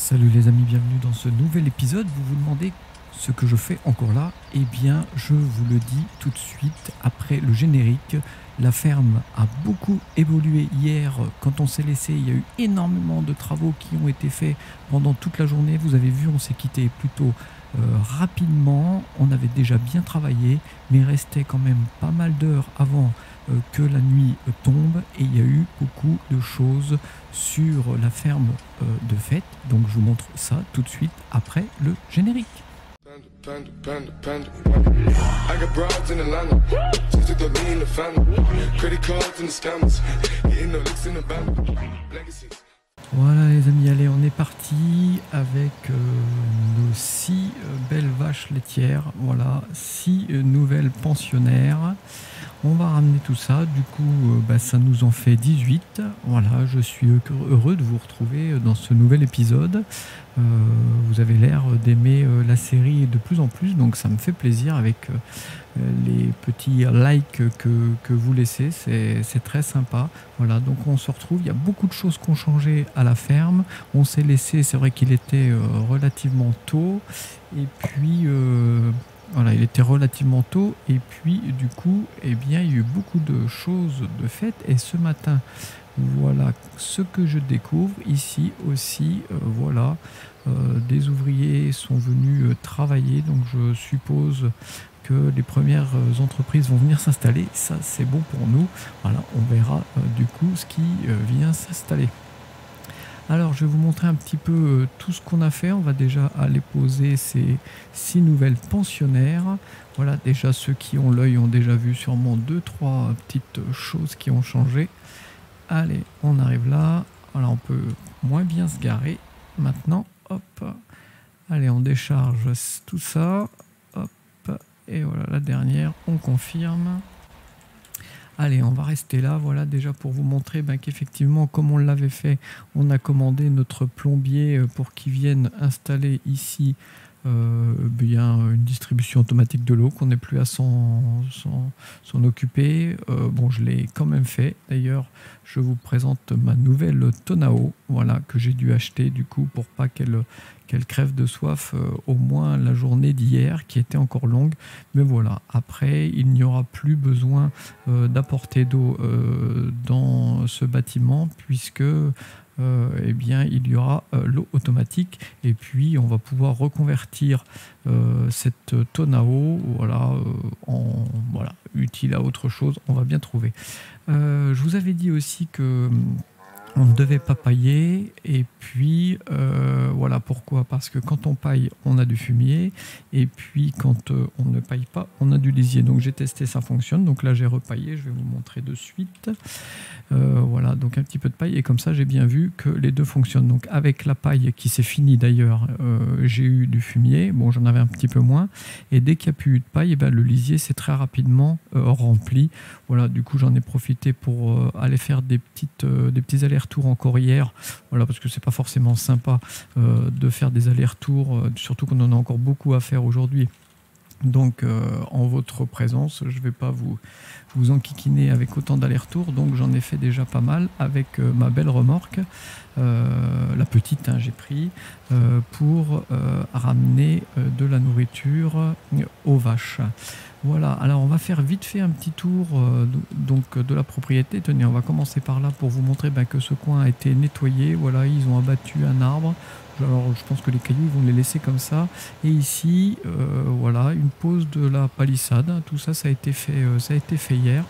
Salut les amis, bienvenue dans ce nouvel épisode. Vous vous demandez ce que je fais encore là? Eh bien, je vous le dis tout de suite après le générique. La ferme a beaucoup évolué hier. Quand on s'est laissé, il y a eu énormément de travaux qui ont été faits pendant toute la journée. Vous avez vu, on s'est quitté plutôt rapidement. On avait déjà bien travaillé, mais il restait quand même pas mal d'heures avant que la nuit tombe, et il y a eu beaucoup de choses sur la ferme de FENDT. Donc je vous montre ça tout de suite après le générique. Voilà les amis, allez, on est parti avec nos 6 belles vaches laitières. Voilà, 6 nouvelles pensionnaires. On va ramener tout ça, du coup ça nous en fait 18. Voilà, je suis heureux de vous retrouver dans ce nouvel épisode. Vous avez l'air d'aimer la série de plus en plus, donc ça me fait plaisir avec les petits likes que vous laissez, c'est très sympa. Voilà, donc on se retrouve, il y a beaucoup de choses qui ont changé à la ferme. On s'est laissé, c'est vrai qu'il était relativement tôt, et puis... voilà, il était relativement tôt, et puis du coup, eh bien, il y a eu beaucoup de choses de faites. Et ce matin, voilà ce que je découvre ici aussi. Voilà, des ouvriers sont venus travailler, donc je suppose que les premières entreprises vont venir s'installer. Ça, c'est bon pour nous. Voilà, on verra du coup ce qui vient s'installer. Alors je vais vous montrer un petit peu tout ce qu'on a fait. On va déjà aller poser ces 6 nouvelles pensionnaires. Voilà, déjà ceux qui ont l'œil ont déjà vu sûrement 2-3 petites choses qui ont changé. Allez, on arrive là. Voilà, on peut moins bien se garer maintenant. Hop. Allez, on décharge tout ça. Hop. Et voilà, la dernière, on confirme. Allez, on va rester là, voilà, déjà pour vous montrer qu'effectivement, comme on l'avait fait, on a commandé notre plombier pour qu'il vienne installer ici une distribution automatique de l'eau, qu'on n'est plus à s'en occuper. Bon, je l'ai quand même fait. D'ailleurs, je vous présente ma nouvelle tonne à eau, voilà, que j'ai dû acheter du coup pour pas qu'elle crève de soif, au moins la journée d'hier qui était encore longue. Mais voilà, après il n'y aura plus besoin d'apporter d'eau dans ce bâtiment, puisque eh bien, il y aura l'eau automatique, et puis on va pouvoir reconvertir cette tonne à eau, voilà, voilà, utile à autre chose, on va bien trouver. Je vous avais dit aussi que on ne devait pas pailler, et puis voilà pourquoi, parce que quand on paille on a du fumier, et puis quand on ne paille pas on a du lisier. Donc j'ai testé, ça fonctionne, donc là j'ai repaillé, je vais vous montrer de suite. Voilà, donc un petit peu de paille, et comme ça j'ai bien vu que les deux fonctionnent. Donc avec la paille qui s'est finie d'ailleurs, j'ai eu du fumier, bon j'en avais un petit peu moins, et dès qu'il n'y a plus eu de paille, eh ben, le lisier s'est très rapidement rempli. Voilà, du coup j'en ai profité pour aller faire des petits allers retour encore hier, voilà, parce que c'est pas forcément sympa de faire des allers-retours, surtout qu'on en a encore beaucoup à faire aujourd'hui. Donc en votre présence, je vais pas vous enquiquiner avec autant d'allers-retours, donc j'en ai fait déjà pas mal avec ma belle remorque, la petite, hein, j'ai pris, pour ramener de la nourriture aux vaches. Voilà, alors on va faire vite fait un petit tour donc de la propriété. Tenez, on va commencer par là pour vous montrer que ce coin a été nettoyé. Voilà, ils ont abattu un arbre. Alors je pense que les cailloux, ils vont les laisser comme ça. Et ici, voilà, une pose de la palissade. Tout ça, ça a été fait hier.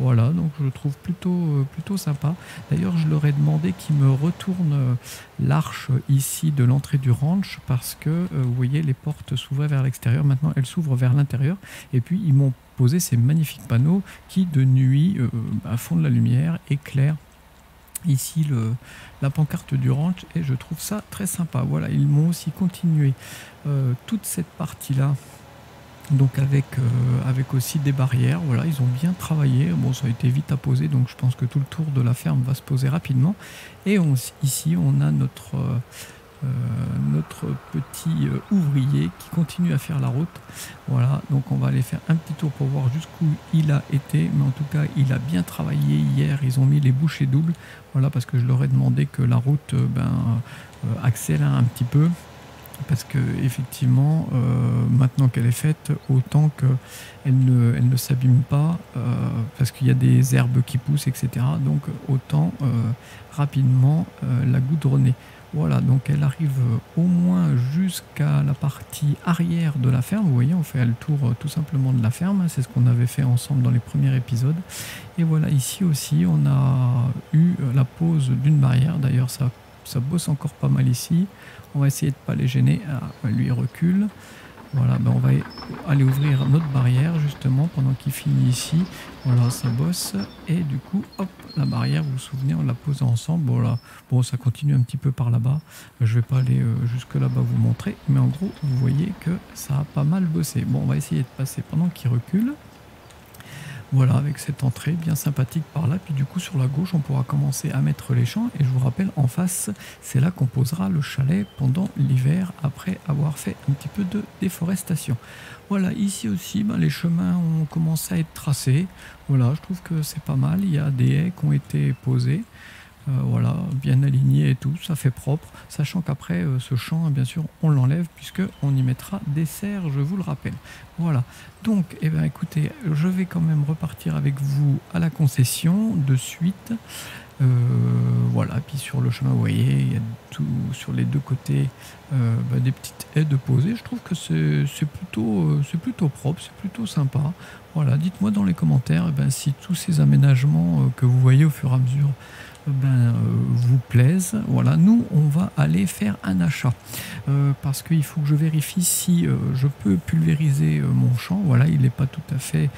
Voilà, donc je le trouve plutôt sympa. D'ailleurs, je leur ai demandé qu'ils me retournent l'arche ici de l'entrée du ranch, parce que vous voyez, les portes s'ouvraient vers l'extérieur. Maintenant, elles s'ouvrent vers l'intérieur. Et puis, ils m'ont posé ces magnifiques panneaux qui, de nuit, font de la lumière, éclairent ici la pancarte du ranch, et je trouve ça très sympa. Voilà, ils m'ont aussi continué toute cette partie-là. Donc avec aussi des barrières, voilà, ils ont bien travaillé. Bon, ça a été vite à poser, donc je pense que tout le tour de la ferme va se poser rapidement. Et ici, on a notre notre petit ouvrier qui continue à faire la route. Voilà, donc on va aller faire un petit tour pour voir jusqu'où il a été, mais en tout cas il a bien travaillé hier, ils ont mis les bouchées doubles, voilà, parce que je leur ai demandé que la route accélère un petit peu, parce que effectivement maintenant qu'elle est faite, autant qu'elle ne s'abîme pas, parce qu'il y a des herbes qui poussent, etc. Donc autant rapidement la goudronner. Voilà, donc elle arrive au moins jusqu'à la partie arrière de la ferme. Vous voyez, on fait le tour tout simplement de la ferme. C'est ce qu'on avait fait ensemble dans les premiers épisodes. Et voilà, ici aussi, on a eu la pose d'une barrière. D'ailleurs, ça bosse encore pas mal ici. On va essayer de ne pas les gêner. Ah, lui, il recule. Voilà, ben on va aller ouvrir notre barrière justement pendant qu'il finit ici. Voilà, ça bosse. Et du coup, hop, la barrière, vous vous souvenez, on l'a posée ensemble. Voilà, bon, ça continue un petit peu par là-bas. Je vais pas aller jusque là-bas vous montrer. Mais en gros, vous voyez que ça a pas mal bossé. Bon, on va essayer de passer pendant qu'il recule. Voilà, avec cette entrée bien sympathique par là. Puis du coup, sur la gauche, on pourra commencer à mettre les champs. Et je vous rappelle, en face, c'est là qu'on posera le chalet pendant l'hiver, après avoir fait un petit peu de déforestation. Voilà, ici aussi, ben, les chemins ont commencé à être tracés. Voilà, je trouve que c'est pas mal. Il y a des haies qui ont été posées. Voilà, bien aligné et tout, ça fait propre, sachant qu'après ce champ, bien sûr, on l'enlève puisque on y mettra des serres, je vous le rappelle. Voilà, donc, eh bien, écoutez, je vais quand même repartir avec vous à la concession de suite. Voilà, puis sur le chemin, vous voyez, il y a tout sur les deux côtés, bah, des petites haies de posées. Je trouve que c'est plutôt propre, c'est plutôt sympa. Voilà, dites-moi dans les commentaires, eh bien, si tous ces aménagements que vous voyez au fur et à mesure vous plaisent. Voilà, nous on va aller faire un achat parce qu'il faut que je vérifie si je peux pulvériser mon champ. Voilà, il n'est pas tout à fait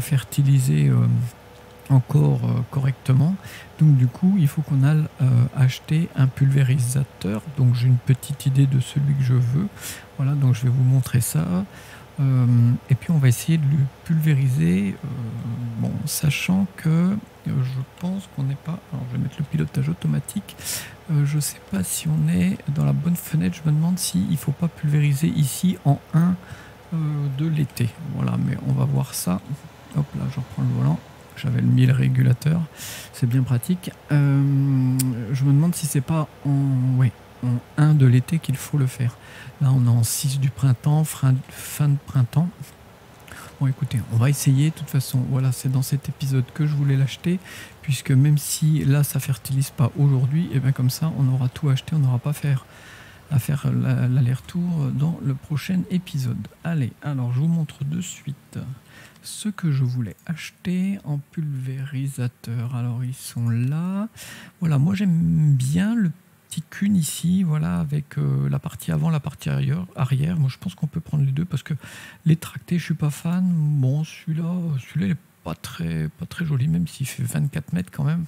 fertilisé encore correctement, donc du coup il faut qu'on aille acheter un pulvérisateur. Donc j'ai une petite idée de celui que je veux. Voilà, donc je vais vous montrer ça. Et puis on va essayer de le pulvériser, bon, sachant que je pense qu'on n'est pas... Alors je vais mettre le pilotage automatique. Je ne sais pas si on est dans la bonne fenêtre. Je me demande s'il ne faut pas pulvériser ici en 1 de l'été. Voilà, mais on va voir ça. Hop là, je reprends le volant. J'avais mis le régulateur. C'est bien pratique. Je me demande si c'est pas en... Ouais. En 1 de l'été qu'il faut le faire. Là on est en 6 du printemps, fin de printemps. Bon, écoutez, on va essayer de toute façon. Voilà, c'est dans cet épisode que je voulais l'acheter, puisque même si là ça fertilise pas aujourd'hui, et bien comme ça on aura tout acheté, on n'aura pas à faire l'aller-retour dans le prochain épisode. Allez, alors je vous montre de suite ce que je voulais acheter en pulvérisateur. Alors ils sont là. Voilà, moi j'aime bien le qu'une ici, voilà, avec la partie avant, la partie arrière. Moi je pense qu'on peut prendre les deux parce que les tractés, je suis pas fan. Bon, celui-là il est pas très joli, même s'il fait 24 mètres quand même.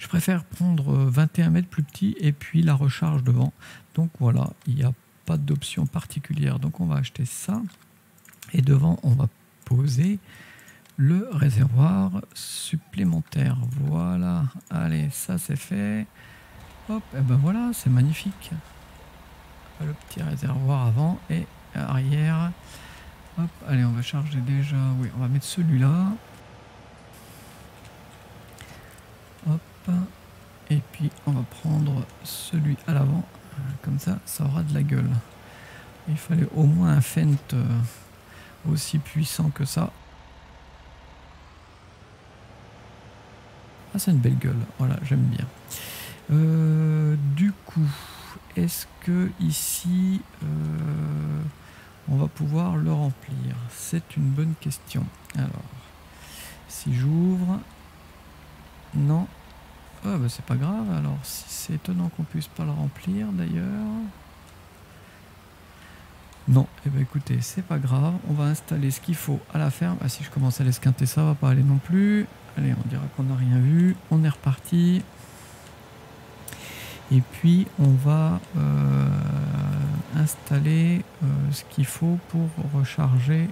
Je préfère prendre 21 mètres plus petit et puis la recharge devant. Donc voilà, il n'y a pas d'option particulière. Donc on va acheter ça et devant on va poser le réservoir supplémentaire. Voilà, allez, ça c'est fait. Hop, et ben voilà, c'est magnifique. Le petit réservoir avant et arrière. Hop, allez, on va charger déjà. Oui, on va mettre celui-là. Hop, et puis on va prendre celui à l'avant. Comme ça, ça aura de la gueule. Il fallait au moins un FENDT aussi puissant que ça. Ah, c'est une belle gueule. Voilà, j'aime bien. Du coup, est-ce que ici on va pouvoir le remplir? C'est une bonne question. Alors, si j'ouvre, non. Ah bah c'est pas grave. Alors, si c'est étonnant qu'on puisse pas le remplir d'ailleurs. Non, et bah écoutez, c'est pas grave. On va installer ce qu'il faut à la ferme. Ah, si je commence à l'esquinter, ça va pas aller non plus. Allez, on dira qu'on n'a rien vu. On est reparti. Et puis on va installer ce qu'il faut pour recharger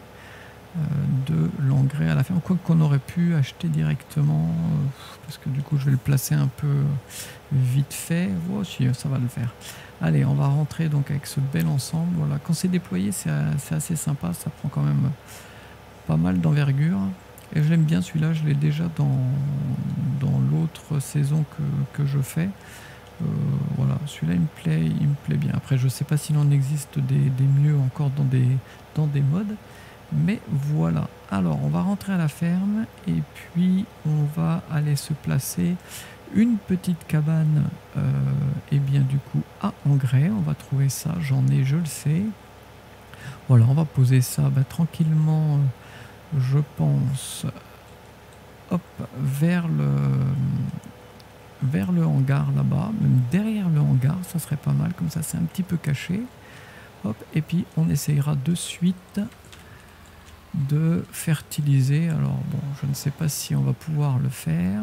de l'engrais à la ferme, quoi qu'on aurait pu acheter directement, parce que du coup je vais le placer un peu vite fait. Oh, si, ça va le faire. Allez, on va rentrer donc avec ce bel ensemble. Voilà, quand c'est déployé c'est assez sympa, ça prend quand même pas mal d'envergure et je l'aime bien celui-là. Je l'ai déjà dans l'autre saison que je fais. Voilà, celui-là il me plaît bien. Après je sais pas s'il en existe des mieux encore dans des modes, mais voilà. Alors on va rentrer à la ferme et puis on va aller se placer une petite cabane et bien du coup à engrais. On va trouver ça, j'en ai, je le sais. Voilà, on va poser ça tranquillement, je pense, hop, vers le hangar là-bas, même derrière le hangar, ça serait pas mal, comme ça c'est un petit peu caché. Hop, et puis on essayera de suite de fertiliser. Alors bon, je ne sais pas si on va pouvoir le faire.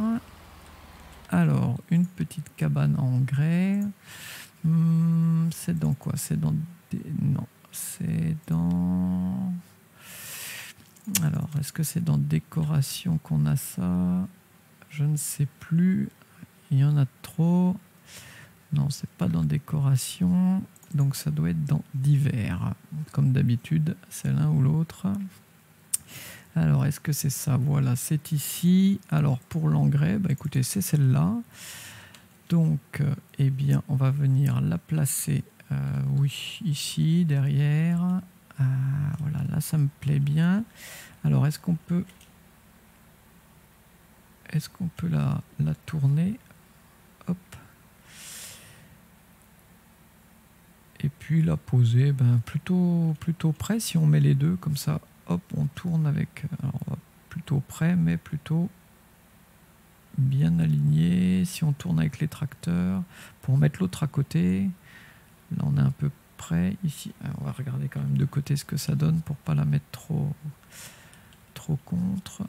Alors, une petite cabane à engrais. C'est dans quoi? C'est dans des... Non, c'est dans... Alors, est-ce que c'est dans décoration qu'on a ça? Je ne sais plus. Il y en a trop. Non, c'est pas dans décoration. Donc ça doit être dans divers. Comme d'habitude, c'est l'un ou l'autre. Alors, est-ce que c'est ça? Voilà, c'est ici. Alors, pour l'engrais, bah, écoutez, c'est celle-là. Donc, eh bien, on va venir la placer, oui, ici, derrière. Voilà, là, ça me plaît bien. Alors, est-ce qu'on peut la tourner? Hop. Et puis la poser, ben, plutôt près, si on met les deux, comme ça. Hop, on tourne avec, alors, plutôt près, mais plutôt bien aligné. Si on tourne avec les tracteurs, pour mettre l'autre à côté, là on est un peu près, ici. Alors, on va regarder quand même de côté ce que ça donne, pour pas la mettre trop contre.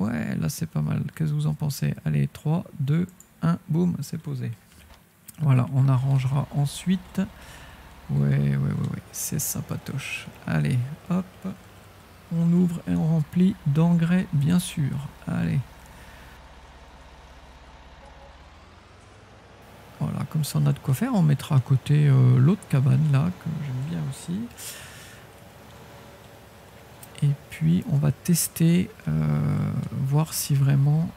Ouais, là c'est pas mal, qu'est-ce que vous en pensez? Allez, 3, 2, 1, boum, c'est posé. Voilà, on arrangera ensuite. Ouais, c'est sympatoche. Allez, hop. On ouvre et on remplit d'engrais, bien sûr. Allez. Voilà, comme ça on a de quoi faire. On mettra à côté l'autre cabane, là, que j'aime bien aussi. Et puis on va tester, voir si vraiment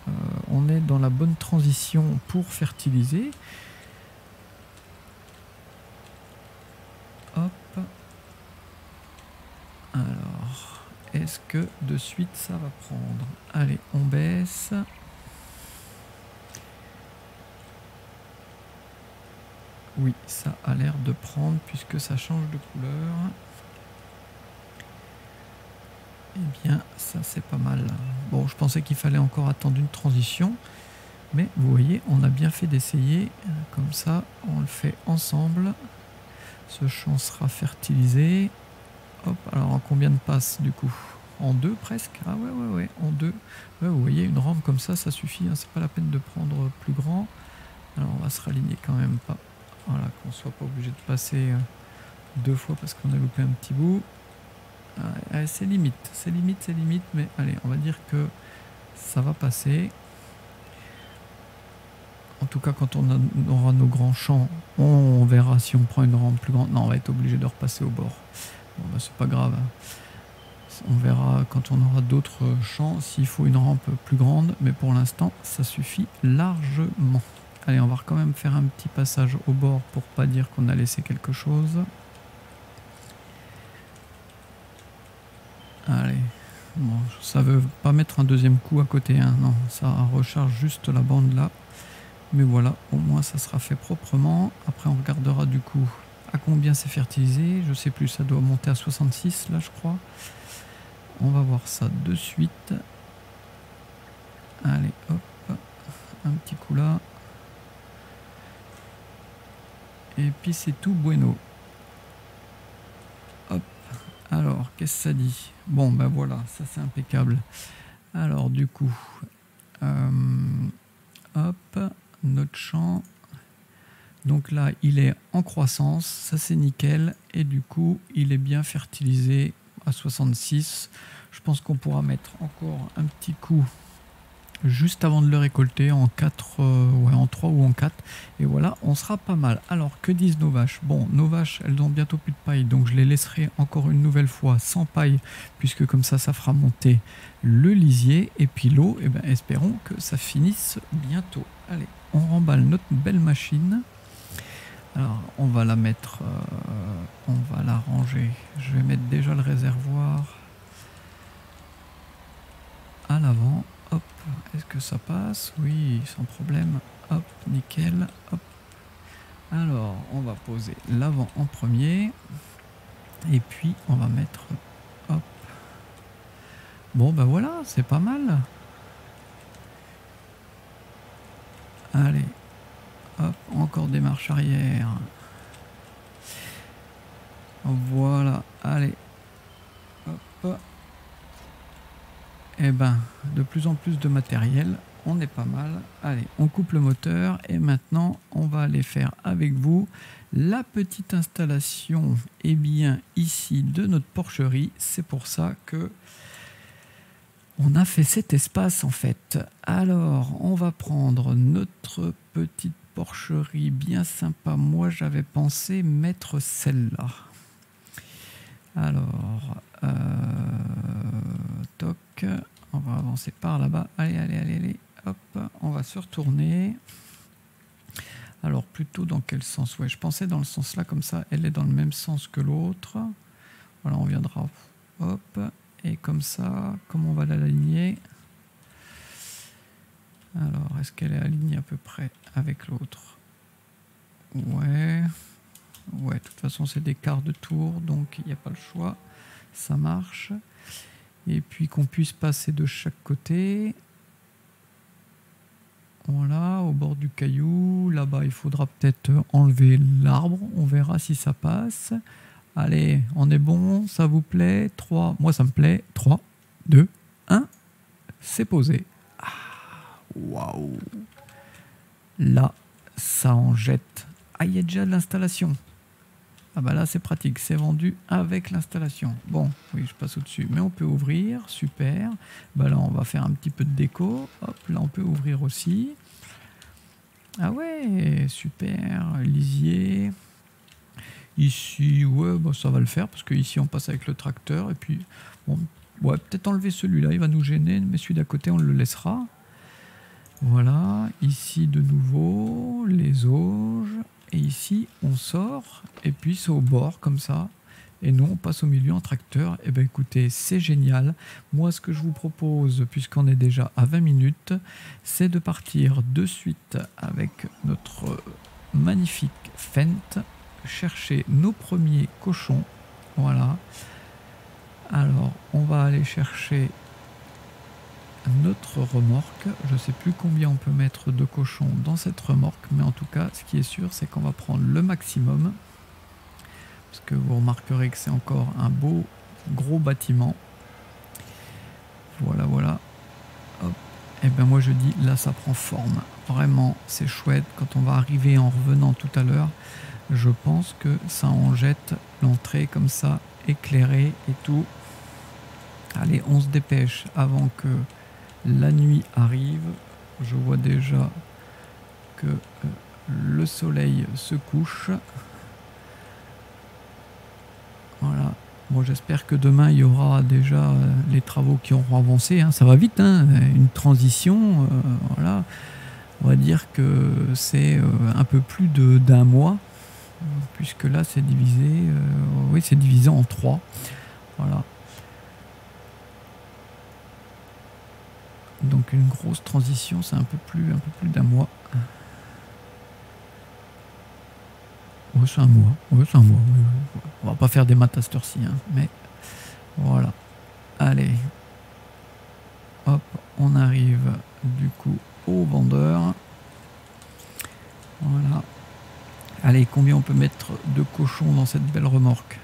on est dans la bonne transition pour fertiliser. Hop. Alors... Est-ce que de suite ça va prendre? Allez, on baisse. Oui, ça a l'air de prendre puisque ça change de couleur. Eh bien, ça c'est pas mal. Bon, je pensais qu'il fallait encore attendre une transition. Mais vous voyez, on a bien fait d'essayer. Comme ça, on le fait ensemble. Ce champ sera fertilisé. Hop, alors en combien de passes du coup? En deux presque? Ah ouais, en deux. Ouais, vous voyez, une rampe comme ça, ça suffit, hein, c'est pas la peine de prendre plus grand. Alors on va se raligner quand même pas. Voilà, qu'on soit pas obligé de passer deux fois parce qu'on a loupé un petit bout. Ouais, c'est limite, mais allez, on va dire que ça va passer. En tout cas, quand on aura nos grands champs, on verra si on prend une rampe plus grande. Non, on va être obligé de repasser au bord. Bah, c'est pas grave, on verra quand on aura d'autres champs s'il faut une rampe plus grande, mais pour l'instant ça suffit largement. Allez, on va quand même faire un petit passage au bord pour pas dire qu'on a laissé quelque chose. Allez, bon, ça veut pas mettre un deuxième coup à côté, hein. Non, ça recharge juste la bande là, mais voilà, au moins ça sera fait proprement. Après on regardera du coup à combien c'est fertilisé, je sais plus, ça doit monter à 66 là je crois. On va voir ça de suite. Allez, hop, un petit coup là. Et puis c'est tout bueno. Hop, alors qu'est-ce que ça dit? Bon ben voilà, ça c'est impeccable. Alors du coup, hop, notre champ. Donc là, il est en croissance, ça c'est nickel, et du coup, il est bien fertilisé. à 66. Je pense qu'on pourra mettre encore un petit coup juste avant de le récolter en 4, ouais, en 3 ou en 4. Et voilà, on sera pas mal. Alors, que disent nos vaches? Bon, nos vaches, elles ont bientôt plus de paille, donc je les laisserai encore une nouvelle fois sans paille, puisque comme ça, ça fera monter le lisier. Et puis l'eau, eh ben, espérons que ça finisse bientôt. Allez, on remballe notre belle machine. Alors, on va la mettre, on va la ranger. Je vais mettre déjà le réservoir à l'avant. Hop, est-ce que ça passe? Oui, sans problème. Hop, nickel. Hop. Alors, on va poser l'avant en premier. Et puis, on va mettre... Hop. Bon, ben voilà, c'est pas mal. Allez. Hop, encore des marches arrière. Voilà, allez. Hop. Eh ben, de plus en plus de matériel, on est pas mal. Allez, on coupe le moteur et maintenant, on va aller faire avec vous la petite installation, eh bien, ici, de notre porcherie. C'est pour ça que on a fait cet espace, en fait. Alors, on va prendre notre petite porcherie bien sympa. Moi, j'avais pensé mettre celle-là. Alors, toc. On va avancer par là-bas. Allez, allez, allez, allez. Hop, on va se retourner. Alors, plutôt dans quel sens? Ouais, je pensais dans le sens là, comme ça, elle est dans le même sens que l'autre. Voilà, on viendra. Hop, et comme ça, comment on va l'aligner? Alors, est-ce qu'elle est alignée à peu près avec l'autre? Ouais. Ouais, de toute façon, c'est des quarts de tour, donc il n'y a pas le choix. Ça marche. Et puis qu'on puisse passer de chaque côté. Voilà, au bord du caillou. Là-bas, il faudra peut-être enlever l'arbre. On verra si ça passe. Allez, on est bon. Ça vous plaît? 3. Moi, ça me plaît. 3, 2, 1. C'est posé. Waouh! Là, ça en jette. Ah, il y a déjà de l'installation. Ah bah là c'est pratique, c'est vendu avec l'installation. Bon, oui je passe au-dessus, mais on peut ouvrir, super. Bah là on va faire un petit peu de déco. Hop, là on peut ouvrir aussi. Ah ouais, super, lisier. Ici, ouais, bah ça va le faire, parce que ici on passe avec le tracteur. Et puis, bon, ouais, peut-être enlever celui-là, il va nous gêner, mais celui d'à côté on le laissera. Voilà, ici de nouveau, les auges. Et ici, on sort, et puis c'est au bord, comme ça. Et nous, on passe au milieu en tracteur. Et bien, écoutez, c'est génial. Moi, ce que je vous propose, puisqu'on est déjà à 20 minutes, c'est de partir de suite avec notre magnifique FENDT, chercher nos premiers cochons. Voilà. Alors, on va aller chercher notre remorque. Je sais plus combien on peut mettre de cochons dans cette remorque, mais en tout cas ce qui est sûr c'est qu'on va prendre le maximum, parce que vous remarquerez que c'est encore un beau gros bâtiment. Voilà, voilà. Hop. Et ben moi je dis là ça prend forme, vraiment c'est chouette. Quand on va arriver en revenant tout à l'heure, je pense que ça en jette, l'entrée comme ça éclairée et tout. Allez, on se dépêche avant que la nuit arrive. Je vois déjà que le soleil se couche. Voilà. Bon, j'espère que demain, il y aura déjà les travaux qui auront avancé. Hein. Ça va vite, hein. Une transition. Voilà. On va dire que c'est un peu plus d'un mois, puisque là, c'est divisé. Oui, c'est divisé en 3. Voilà. Donc une grosse transition, c'est un peu plus d'un mois. Ouais, c'est un mois. Ouais, c'est un mois. On va pas faire des maths à cette heure-ci, hein, mais voilà. Allez. Hop, on arrive du coup au vendeur. Voilà. Allez, combien on peut mettre de cochons dans cette belle remorque ?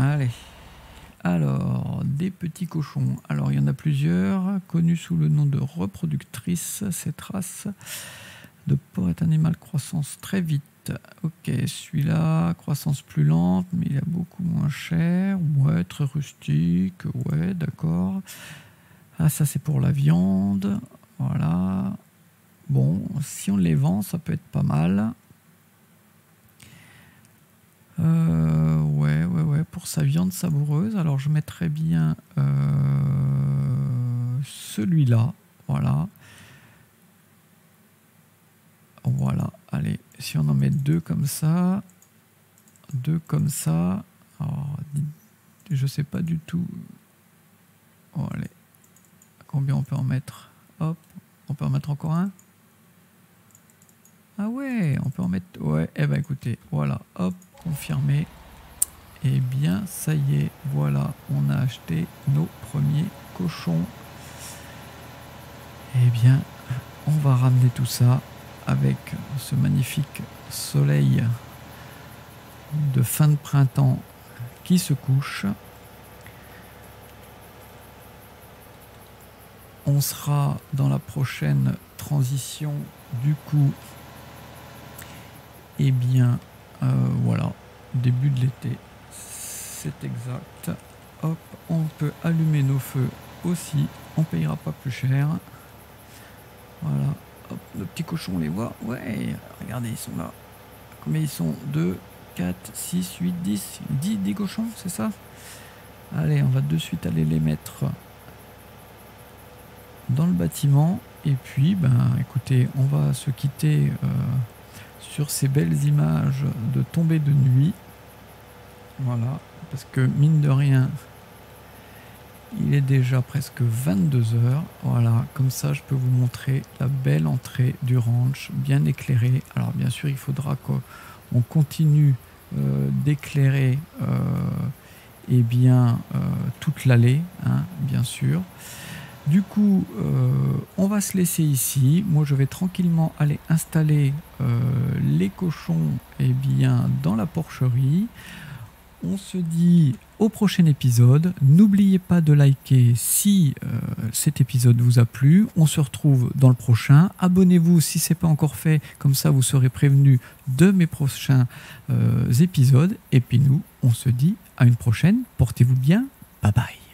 Allez, alors, des petits cochons. Alors, il y en a plusieurs, connus sous le nom de reproductrices, ces traces de porc est un animal croissance très vite. Ok, celui-là, croissance plus lente, mais il a beaucoup moins cher. Ouais, très rustique. Ouais, d'accord. Ah, ça, c'est pour la viande. Voilà. Bon, si on les vend, ça peut être pas mal. Ouais. Pour sa viande savoureuse, alors je mettrais bien celui-là. Voilà. Voilà, allez, si on en met deux comme ça, alors, je sais pas du tout, oh, allez, combien on peut en mettre, hop, on peut en mettre encore un, ah ouais, on peut en mettre, ouais, eh ben écoutez, voilà, hop, confirmé, et bien ça y est, voilà, on a acheté nos premiers cochons, et bien on va ramener tout ça avec ce magnifique soleil de fin de printemps qui se couche. On sera dans la prochaine transition du coup. Et bien voilà, début de l'été, c'est exact. Hop, on peut allumer nos feux aussi, on payera pas plus cher. Voilà. Hop, nos petits cochons, on les voit. Ouais, regardez, ils sont là. Combien ils sont? 2, 4, 6, 8, 10. 10 cochons, c'est ça? Allez, on va de suite aller les mettre dans le bâtiment. Et puis, ben, écoutez, on va se quitter sur ces belles images de tombée de nuit. Voilà, parce que mine de rien... il est déjà presque 22 h, voilà, comme ça je peux vous montrer la belle entrée du ranch, bien éclairée. Alors bien sûr, il faudra qu'on continue d'éclairer eh bien toute l'allée, hein, bien sûr. Du coup, on va se laisser ici. Moi, je vais tranquillement aller installer les cochons eh bien, dans la porcherie. On se dit au prochain épisode. N'oubliez pas de liker si cet épisode vous a plu. On se retrouve dans le prochain. Abonnez-vous si ce n'est pas encore fait. Comme ça, vous serez prévenu de mes prochains épisodes. Et puis nous, on se dit à une prochaine. Portez-vous bien. Bye bye.